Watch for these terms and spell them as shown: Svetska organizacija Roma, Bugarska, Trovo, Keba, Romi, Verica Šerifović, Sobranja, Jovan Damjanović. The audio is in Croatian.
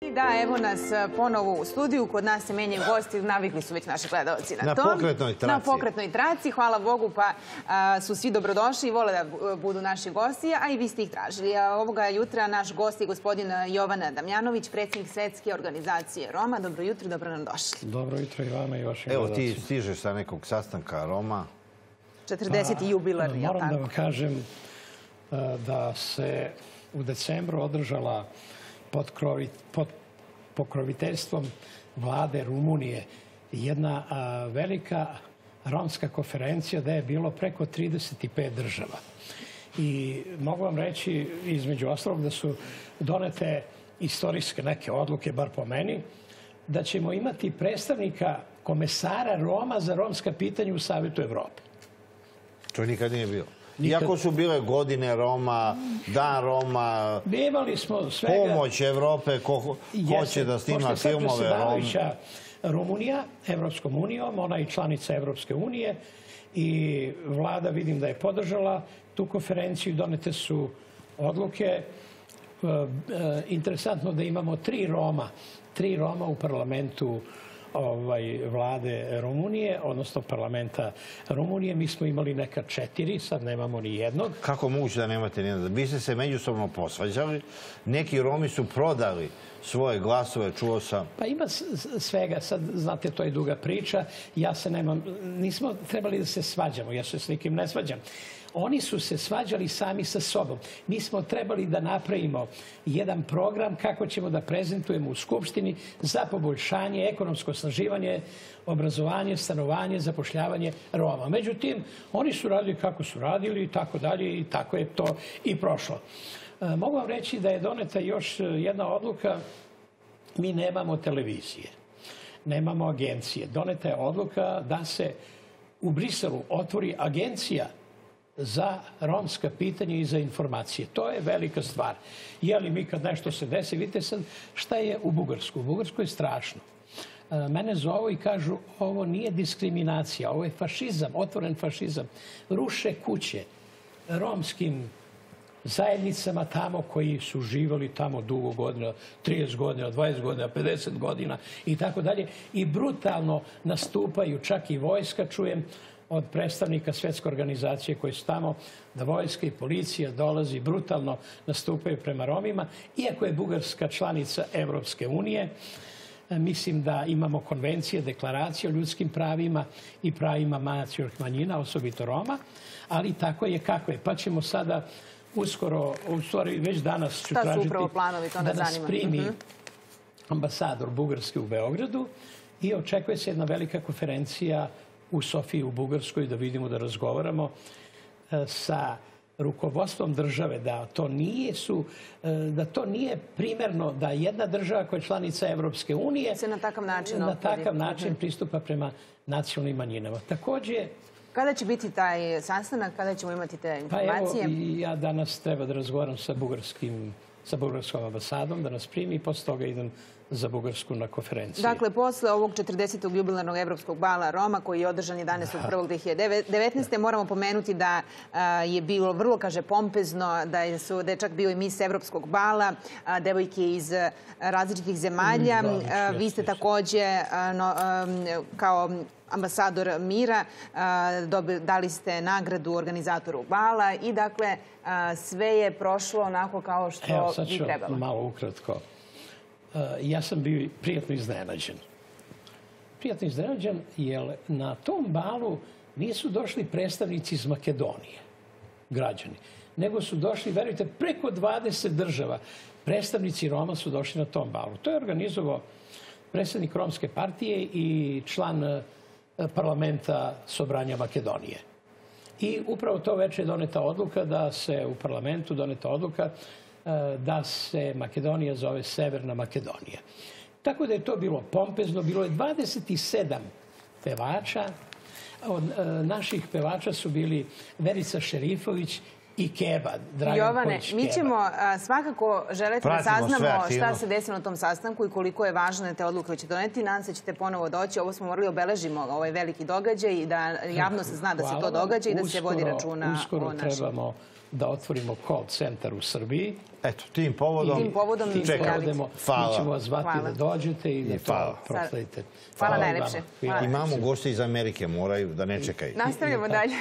Da, evo nas ponovo u studiju. Kod nas se menjaju gosti, navikli su već naši gledalci na to. Na pokretnoj traci. Hvala Bogu, pa su svi dobrodošli i vole da budu naši gosti, a i vi ste ih tražili. Ovoga jutra naš gost je gospodin Jovan Damjanović, predsjednik Svetske organizacije Roma. Dobro jutro, dobro nam došli. Dobro jutro i vama i vašim gledalcima. Evo ti stižeš sa nekog sastanka Roma. 40. jubilar, jel tako? Moram da vam kažem da se u decembru održala pod pokroviteljstvom vlade Rumunije jedna velika romska konferencija gde je bilo preko 35 država. I mogu vam reći, između ostalog, da su donete istorijske neke odluke, bar po meni, da ćemo imati predstavnika komesara Roma za romska pitanja u Savetu Evrope. To nikad nije bilo. Iako su bile godine Roma, dan Roma, pomoć Evrope, ko hoće da snima filmove Roma. Rumunija, Evropskom unijom, ona je članica Evropske unije i vlada vidim da je podržala tu konferenciju, donete su odluke. Interesantno da imamo tri Roma u parlamentu vlade Rumunije, odnosno parlamenta Rumunije. Mi smo imali neka 4, sad nemamo ni jednog. Kako moguće da nemate ni jednog? Vi ste se međusobno posvađali, neki Romi su prodali svoje glasove, čuo sam. Pa ima svega, sad znate, to je duga priča, ja se nemam, nismo trebali da se svađamo, ja se s nikim ne svađam. Oni su se svađali sami sa sobom. Mi smo trebali da napravimo jedan program kako ćemo da prezentujemo u Skupštini za poboljšanje, ekonomsko osnaživanje, obrazovanje, stanovanje, zapošljavanje Roma. Međutim, oni su radili kako su radili i tako dalje i tako je to i prošlo. Mogu vam reći da je doneta još jedna odluka. Mi nemamo televizije, nemamo agencije. Doneta je odluka da se u Briselu otvori agencija za romska pitanja i za informacije. To je velika stvar. Jeli mi kad nešto se desi, vidite sad šta je u Bugarskoj. U Bugarskoj je strašno. Mene zovu i kažu ovo nije diskriminacija, ovo je fašizam, otvoren fašizam. Ruše kuće romskim zajednicama tamo koji su živali tamo dugo godina, 30 godina, 20 godina, 50 godina i tako dalje. I brutalno nastupaju, čak i vojska, čujem, od predstavnika Svetske organizacije koji su tamo, da vojska i policija dolazi brutalno nastupaju prema Romima. Iako je Bugarska članica Evropske unije, mislim da imamo konvencije, deklaracije o ljudskim pravima i pravima nacionalnih manjina, osobito Roma, ali tako je kako je. Pa ćemo sada uskoro, u stvari već danas ću tražiti da nas primi ambasador Bugarske u Beogradu i očekuje se jedna velika konferencija u Sofiji, u Bugarskoj, da vidimo, da razgovaramo sa rukovodstvom države, da to nije primerno da jedna država koja je članica Evropske unije se na takav način pristupa prema nacionalnim manjinama. Takođe... Kada će biti taj sastanak? Kada ćemo imati te informacije? Pa evo, ja danas treba da razgovaram sa bugarskom ambasadom, da nas primi i posle toga idem za Bugarsku na konferenciju. Dakle, posle ovog 40. jubilarnog Evropskog bala Roma, koji je održan 11.1.2019. moramo pomenuti da je bilo vrlo, kaže, pompezno, da je čak bio i mis Evropskog bala, devojke iz različitih zemalja. Vi ste takođe kao ambasador mira, dali ste nagradu organizatoru bala i dakle sve je prošlo onako kao što bi trebalo. Evo sad ću malo ukratko. Ja sam bio prijatno iznenađen. Prijatno iznenađen jer na tom balu nisu došli predstavnici iz Makedonije, građani, nego su došli, verujte, preko 20 država. Predstavnici Roma su došli na tom balu. To je organizovao predsednik Romske partije i član parlamenta Sobranja Makedonije. I upravo to veče je doneta odluka da se u parlamentu da se Makedonija zove Severna Makedonija. Tako da je to bilo pompezno. Bilo je 27 pevača. Od naših pevača su bili Verica Šerifović i Keba. Jovane, mi ćemo svakako želeti da saznamo šta se desilo na tom sastanku i koliko je važno da te odluke već doneti. Nadam se ćete ponovo doći. Ovo smo morali obeležimo, ovaj veliki događaj, i da javno se zna da se to događa i da se vodi računa o našem. Uskoro trebamo da otvorimo call centar u Srbiji. Eto, tim povodom čekamo. Hvala. Mi ćemo vas zvati da dođete i da to prosledite. Hvala najlepše. Imamo goste iz Amerike, moraju da ne čekaju. Nastavljamo dalje.